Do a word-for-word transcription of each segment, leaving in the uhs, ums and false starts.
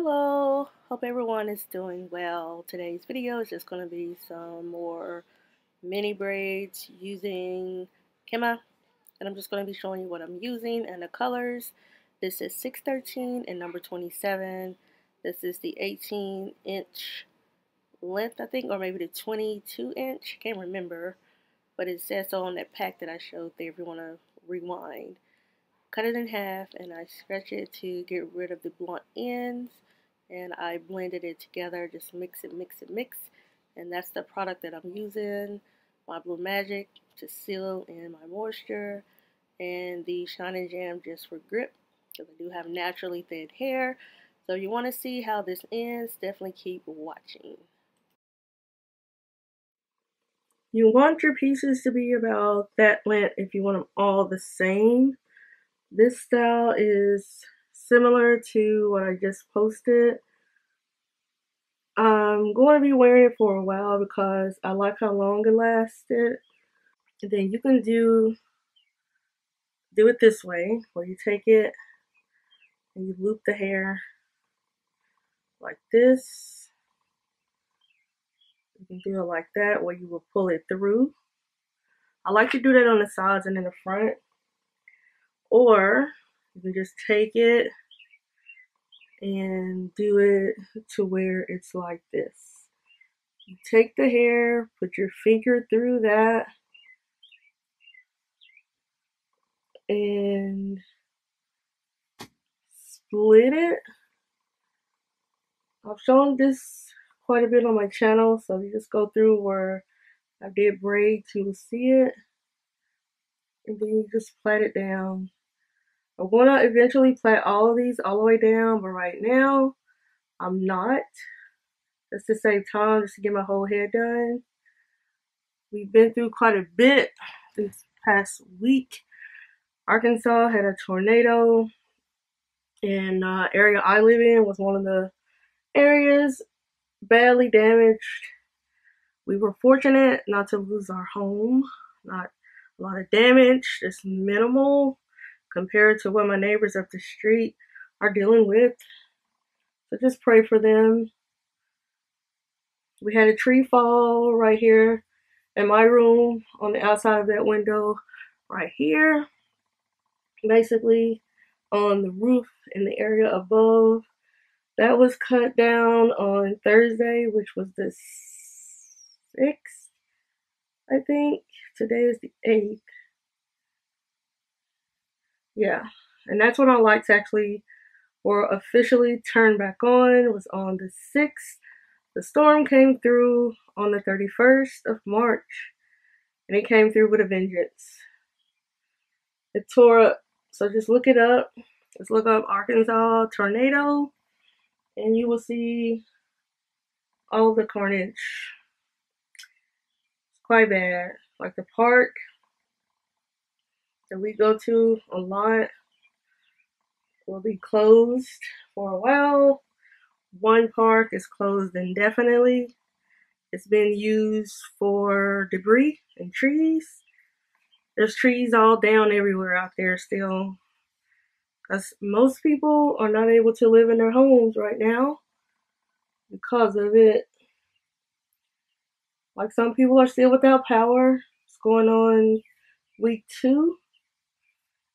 Hello, hope everyone is doing well. Today's video is just going to be some more mini braids using Kima, and I'm just going to be showing you what I'm using and the colors. This is six thirteen and number twenty-seven. This is the eighteen inch length, I think, or maybe the twenty-two inch, can't remember, but it says so on that pack that I showed there if you want to rewind. Cut it in half and I stretch it to get rid of the blunt ends, and I blended it together, just mix it, mix it, mix, and that's the product that I'm using, my Blue Magic to seal in my moisture, and the Shine and Jam just for grip, because I do have naturally thin hair. So if you want to see how this ends, definitely keep watching. You want your pieces to be about that length if you want them all the same. This style is similar to what I just posted. I'm going to be wearing it for a while because I like how long it lasted. And then you can do, do it this way, where you take it and you loop the hair like this. You can do it like that, where you will pull it through. I like to do that on the sides and in the front. Or you can just take it and do it to where it's like this. You take the hair, put your finger through that, and split it. I've shown this quite a bit on my channel, so if you just go through where I did braids, you will see it. And then you just plait it down. I'm going to eventually plait all of these all the way down, but right now I'm not. That's to save time, just to get my whole hair done. We've been through quite a bit this past week. Arkansas had a tornado, and uh, area I live in was one of the areas badly damaged. We were fortunate not to lose our home, not a lot of damage, just minimal compared to what my neighbors up the street are dealing with. So just pray for them. We had a tree fall right here in my room on the outside of that window right here. Basically on the roof in the area above. That was cut down on Thursday, which was the sixth, I think. Today is the eighth. Yeah, and that's when our lights actually were officially turned back on. It was on the sixth. The storm came through on the thirty-first of March, and it came through with a vengeance. It tore up, so just look it up. Just look up Arkansas tornado, and you will see all the carnage. It's quite bad. Like the park that we go to a lot will be closed for a while. One park is closed indefinitely. It's been used for debris and trees. There's trees all down everywhere out there still, because most people are not able to live in their homes right now because of it. Like, some people are still without power. It's going on week two.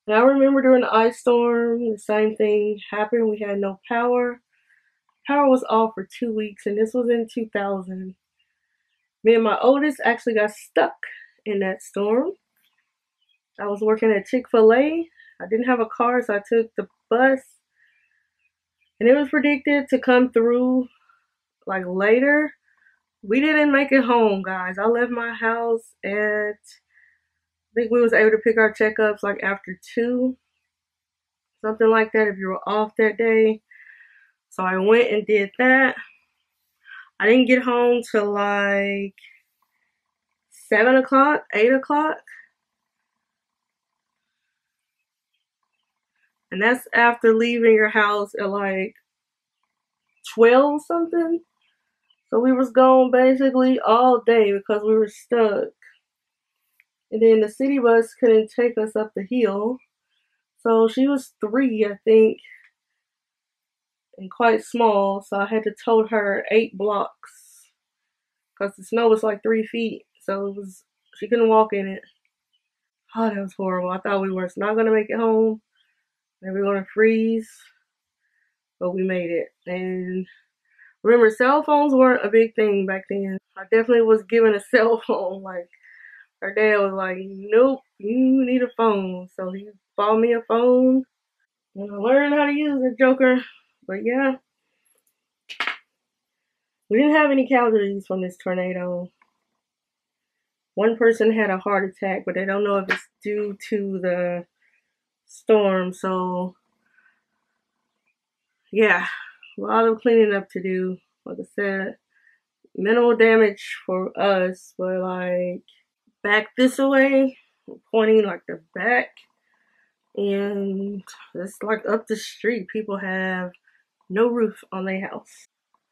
And I remember during the ice storm, the same thing happened. We had no power. Power was off for two weeks, and this was in two thousand. Me and my oldest actually got stuck in that storm. I was working at Chick-fil-A. I didn't have a car, so I took the bus. And it was predicted to come through, like, later. We didn't make it home, guys. I left my house at, I think we was able to pick our checkups like after two. Something like that if you were off that day. So I went and did that. I didn't get home till like seven o'clock, eight o'clock. And that's after leaving your house at like twelve something. So we was gone basically all day because we were stuck. And then the city bus couldn't take us up the hill. So she was three, I think. and quite small, so I had to tote her eight blocks because the snow was like three feet, so it was she couldn't walk in it. Oh, that was horrible. I thought we were not gonna make it home, and we were gonna freeze, but we made it. And remember, cell phones weren't a big thing back then. I definitely was given a cell phone. Like, her dad was like, nope, you need a phone. So he bought me a phone, and I learned how to use the joker. But yeah, we didn't have any casualties from this tornado. One person had a heart attack, but they don't know if it's due to the storm. So yeah, a lot of cleaning up to do. Like I said, minimal damage for us, but like back this way, pointing like the back, and it's like up the street. People have no roof on their house.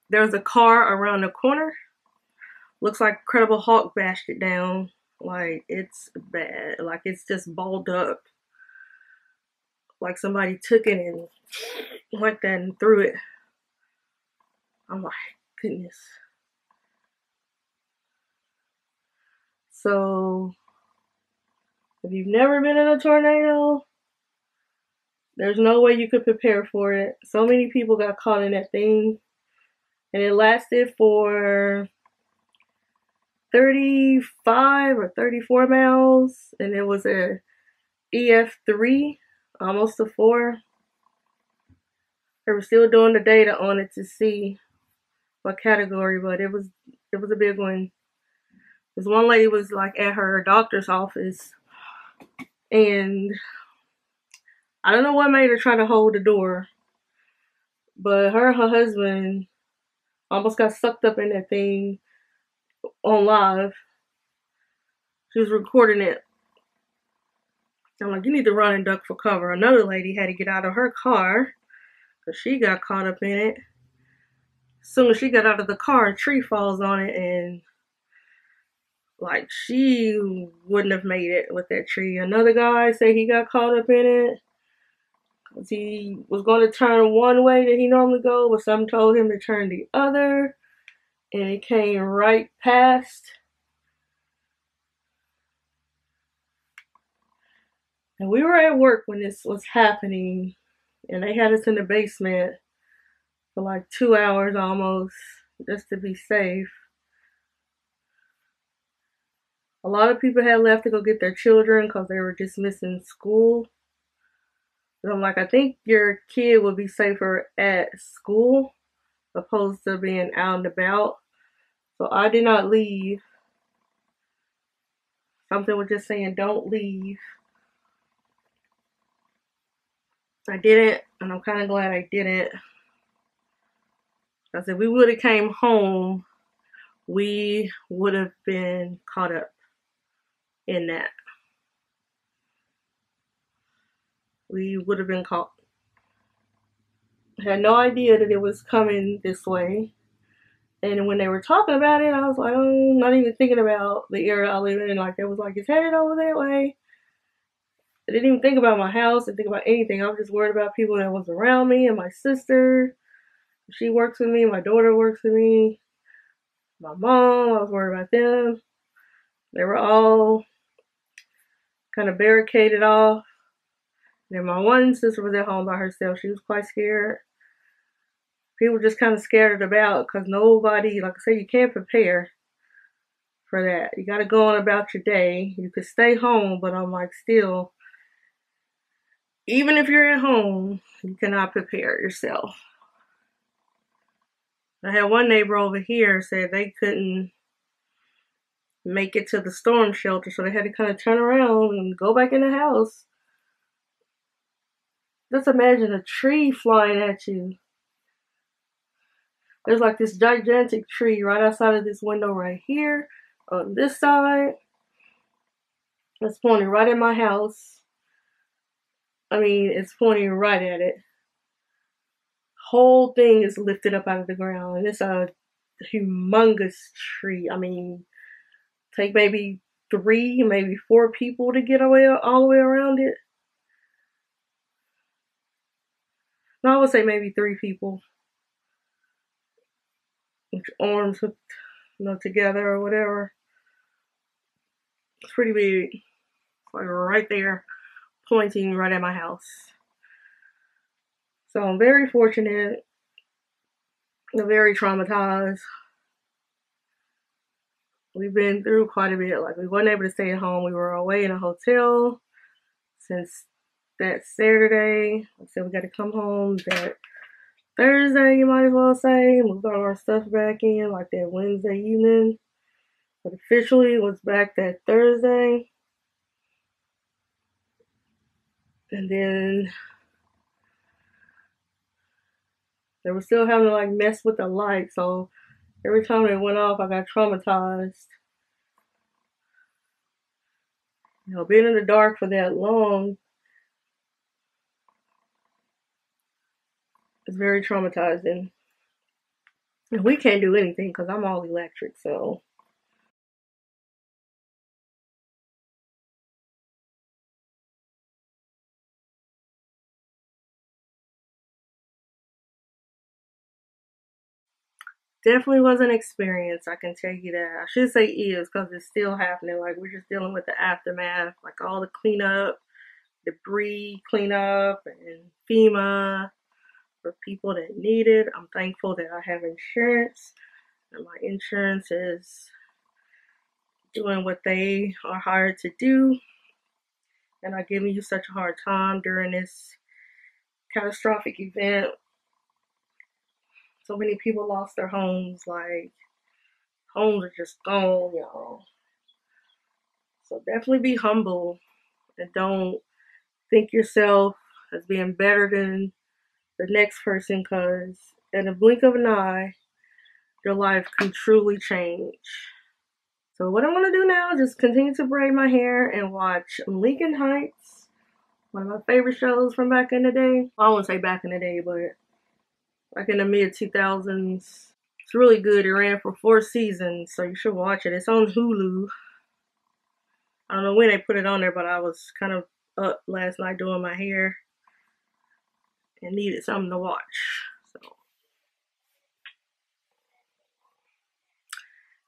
There's a car around the corner. Looks like Incredible Hulk bashed it down. Like, it's bad. Like, it's just balled up. Like somebody took it and went that and threw it. I'm like, goodness. So, if you've never been in a tornado, there's no way you could prepare for it. So many people got caught in that thing. And it lasted for thirty-five or thirty-four miles, and it was a E F three, almost a four. They were still doing the data on it to see what category, but it was it was a big one. This one lady was like at her doctor's office, and I don't know what made her try to hold the door, but her and her husband almost got sucked up in that thing. On live, she was recording it. I'm like, you need to run and duck for cover. Another lady had to get out of her car because she got caught up in it. As soon as she got out of the car, a tree falls on it, and like she wouldn't have made it with that tree. Another guy said he got caught up in it because he was going to turn one way that he normally go, but some told him to turn the other. And it came right past. And we were at work when this was happening. And they had us in the basement for like two hours almost, just to be safe. A lot of people had left to go get their children because they were just missing school. And I'm like, I think your kid would be safer at school opposed to being out and about. So I did not leave. Something was just saying, don't leave. I didn't, and I'm kind of glad I didn't. Because if we would have came home, we would have been caught up in that. We would have been caught. I had no idea that it was coming this way. And when they were talking about it, I was like, oh, not even thinking about the area I live in. Like, it was like, it's headed over that way. I didn't even think about my house, didn't think about anything. I was just worried about people that was around me and my sister. She works with me, my daughter works with me, my mom, I was worried about them. They were all kind of barricaded off. And my one sister was at home by herself. She was quite scared. People just kind of scattered about because nobody, like I said, you can't prepare for that. You got to go on about your day. You could stay home, but I'm like, still, even if you're at home, you cannot prepare yourself. I had one neighbor over here said they couldn't make it to the storm shelter, so they had to kind of turn around and go back in the house. Just imagine a tree flying at you. There's like this gigantic tree right outside of this window right here, on this side. It's pointing right at my house. I mean, it's pointing right at it. Whole thing is lifted up out of the ground. And it's a humongous tree. I mean, take maybe three, maybe four people to get away all the way around it. No, I would say maybe three people. With your arms hooked, you know, together or whatever. It's pretty big. It's like right there, pointing right at my house. So I'm very fortunate. I'm very traumatized. We've been through quite a bit. Like, we weren't able to stay at home. We were away in a hotel since that Saturday. I said we got to come home that Thursday, you might as well say. Moved all our stuff back in, like, that Wednesday evening. But officially, it was back that Thursday. And then they were still having to, like, mess with the light, so every time it went off, I got traumatized. You know, being in the dark for that long is very traumatizing. And we can't do anything because I'm all electric, so. Definitely was an experience, I can tell you that. I should say is, because it's still happening. Like, we're just dealing with the aftermath, like all the cleanup, debris cleanup, and FEMA for people that need it. I'm thankful that I have insurance, and my insurance is doing what they are hired to do, and not giving you such a hard time during this catastrophic event. So many people lost their homes. Like, homes are just gone, y'all. So definitely be humble and don't think yourself as being better than the next person, because in a blink of an eye, your life can truly change. So what I'm going to do now is just continue to braid my hair and watch Lincoln Heights, one of my favorite shows from back in the day. I won't say back in the day, but like in the mid two thousands. It's really good. It ran for four seasons, so you should watch it. It's on Hulu. I don't know when they put it on there, but I was kind of up last night doing my hair and needed something to watch. So,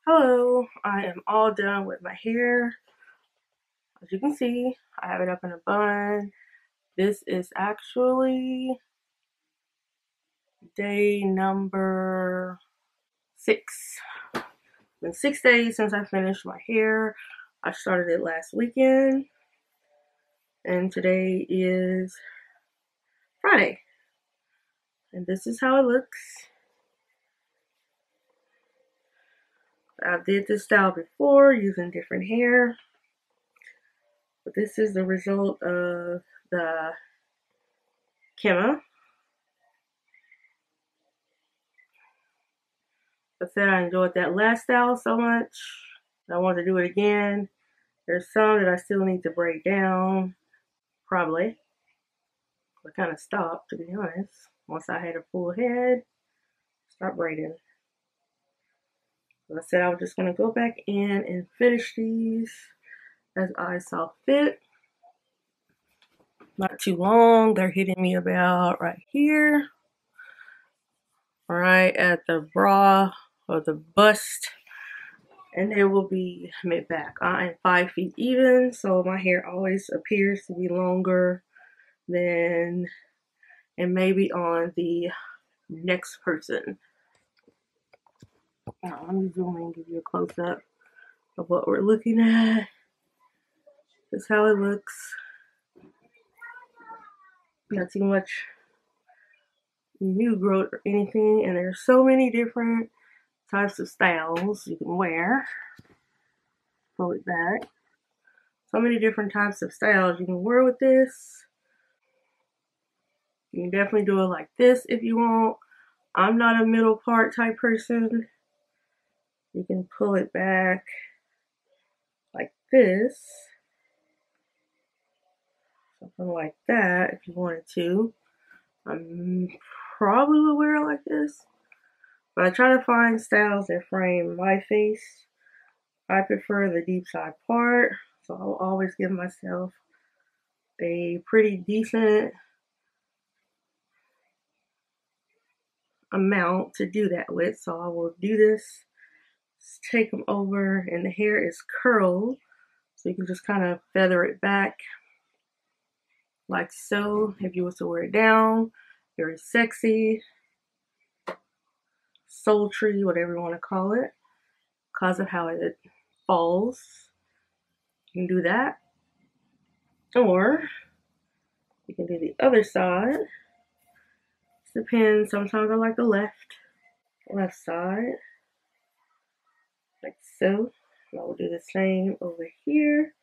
hello. I am all done with my hair. As you can see, I have it up in a bun. This is actually day number six. It's been six days since I finished my hair. I started it last weekend, and today is Friday, and this is how it looks. I did this style before using different hair, but this is the result of the Kima. I said I enjoyed that last style so much. I want to do it again. There's some that I still need to break down, probably. I kind of stopped, to be honest. Once I had a full head, start braiding. So I said I was just going to go back in and finish these as I saw fit. Not too long. They're hitting me about right here, right at the bra or the bust, and it will be mid back. I am five feet even, so my hair always appears to be longer than and maybe on the next person. Now, let me zoom in and give you a close up of what we're looking at. That's how it looks. Not too much new growth or anything, and there's so many different types of styles you can wear. Pull it back. So many different types of styles you can wear with this. You can definitely do it like this if you want. I'm not a middle part type person. You can pull it back like this, something like that, if you wanted to. I'm probably would wear it like this, but I try to find styles that frame my face. I prefer the deep side part, so I'll always give myself a pretty decent amount to do that with. So I will do this, take them over, and the hair is curled. So you can just kind of feather it back like so. If you was to wear it down, very sexy, sultry, whatever you want to call it, because of how it falls. You can do that. Or you can do the other side. It depends. Sometimes I like the left, left side, like so. And I will do the same over here.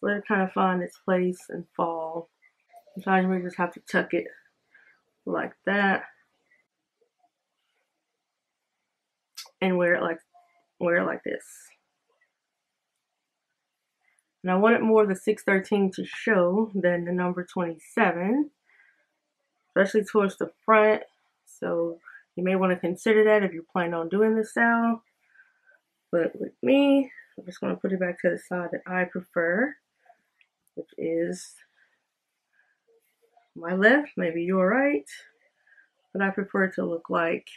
So let it kind of find its place and fall. Sometimes we just have to tuck it like that and wear it like wear it like this. And I wanted more of the six thirteen to show than the number twenty-seven, especially towards the front. So you may want to consider that if you plan on doing this style. But with me, I'm just going to put it back to the side that I prefer, which is my left, maybe your right. But I prefer it to look like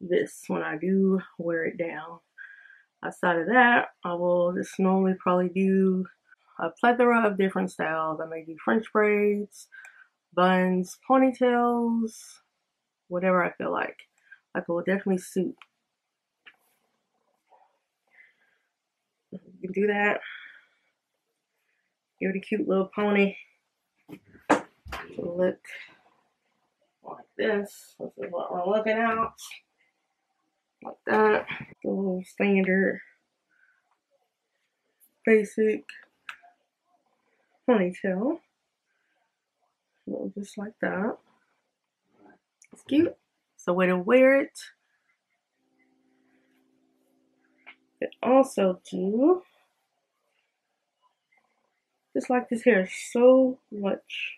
this when I do wear it down. Outside of that, I will just normally probably do a plethora of different styles. I may do French braids, buns, ponytails, whatever I feel like. Like it will definitely suit. You can do that. Give it a cute little pony. It'll look like this. This is what we're looking at. Like that. The little standard basic ponytail. Just like that. It's cute. It's a way to wear it. It also do. Just like this hair so much.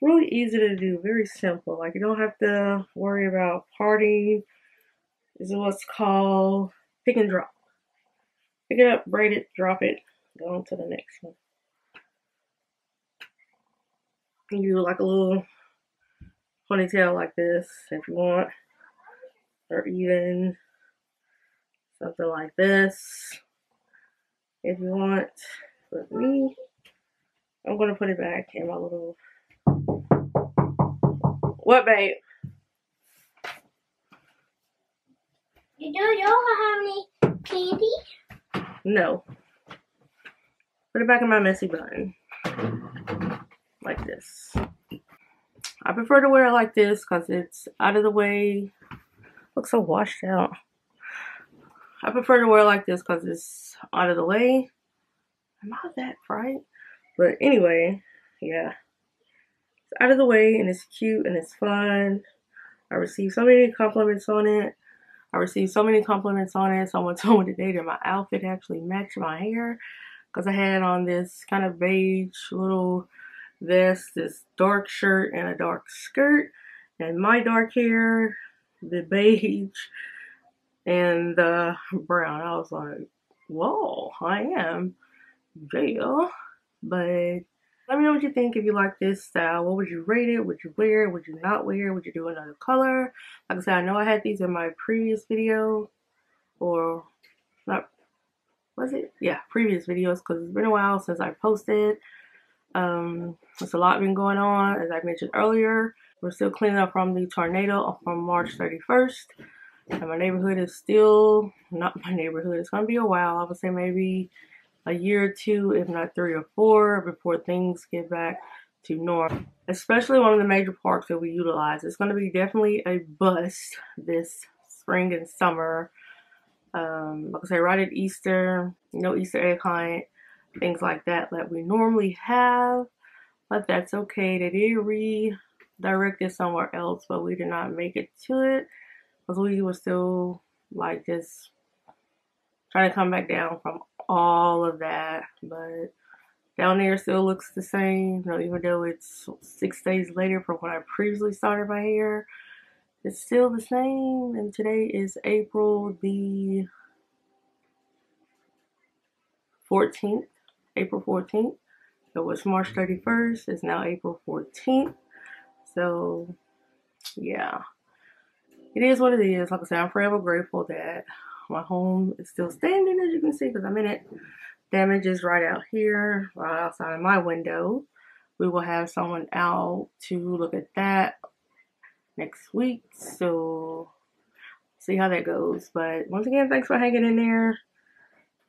Really easy to do. Very simple. Like you don't have to worry about parting. This is what's called pick and drop. Pick it up, braid it, drop it, go on to the next one. You do like a little ponytail like this if you want, or even something like this if you want. But me, I'm gonna put it back in my little. What, babe? You don't know how many candy? No. Put it back in my messy bun. Like this. I prefer to wear it like this because it's out of the way. Looks so washed out. I prefer to wear it like this because it's out of the way. I'm not that bright. But anyway, yeah. It's out of the way and it's cute and it's fun. I received so many compliments on it. I received so many compliments on it. Someone told me today that my outfit actually matched my hair because I had on this kind of beige little vest, this dark shirt, and a dark skirt, and my dark hair, the beige, and the brown. I was like, whoa, I am jail. But let me know what you think. If you like this style, what would you rate it? Would you wear it? Would you not wear it? Would you do another color? Like I said, I know I had these in my previous video, or not, was it? Yeah, previous videos, because it's been a while since I posted. Um, there's a lot been going on, as I mentioned earlier. We're still cleaning up from the tornado from March thirty-first. And my neighborhood is still, not my neighborhood, it's going to be a while. I would say maybe a year or two, if not three or four, before things get back to normal. Especially one of the major parks that we utilize. It's going to be definitely a bust this spring and summer. Um, like I say, right at Easter, no Easter egg hunt, things like that that we normally have. But that's okay. They did redirect it somewhere else, but we did not make it to it because we were still like just trying to come back down from all of that. But down there still looks the same, you know, even though it's six days later from when I previously started my hair. It's still the same. And today is April the fourteenth, April fourteenth. It was March thirty-first. It's now April fourteenth. So, yeah. It is what it is. Like I said, I'm forever grateful that my home is still standing, as you can see, because I'm in it. Damage is right out here, right outside of my window. We will have someone out to look at that next week. So, see how that goes. But once again, thanks for hanging in there.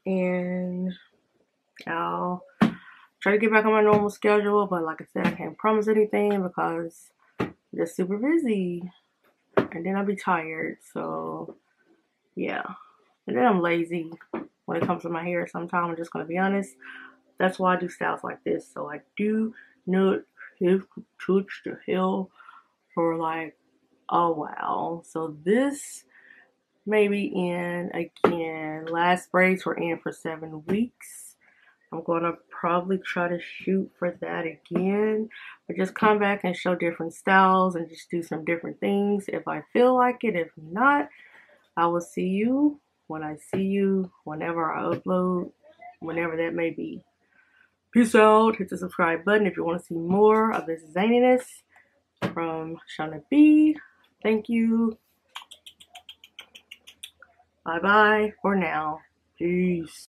And I'll try to get back on my normal schedule. But like I said, I can't promise anything because I'm just super busy. And then I'll be tired. So, yeah. And then I'm lazy when it comes to my hair. Sometimes I'm just going to be honest. That's why I do styles like this. So I do not have to touch the hill for like a while. So this may be in again. Last braids were in for seven weeks. I'm going to probably try to shoot for that again. But just come back and show different styles and just do some different things if I feel like it. If not, I will see you when I see you, whenever I upload, whenever that may be. Peace out. Hit the subscribe button if you want to see more of this zaniness from Shauna B. Thank you. Bye-bye for now. Peace.